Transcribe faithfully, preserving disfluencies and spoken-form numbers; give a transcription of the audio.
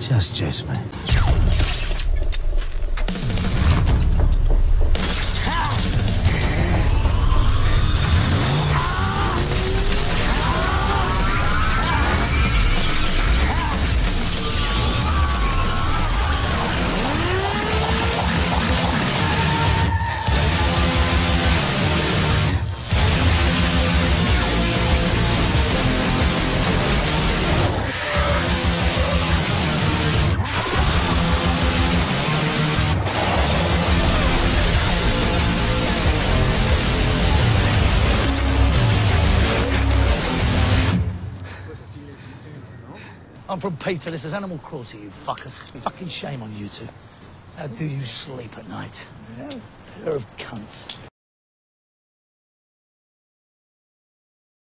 Just chase me. I'm from Peter. This is animal cruelty, you fuckers. Fucking shame on you two. How do you sleep at night? Yeah. Pair of cunts.